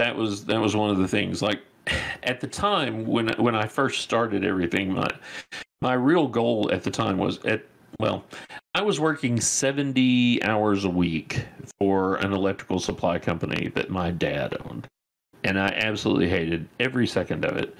that was one of the things. Like at the time when I first started everything, my real goal at the time was I was working 70 hours a week for an electrical supply company that my dad owned, and I absolutely hated every second of it.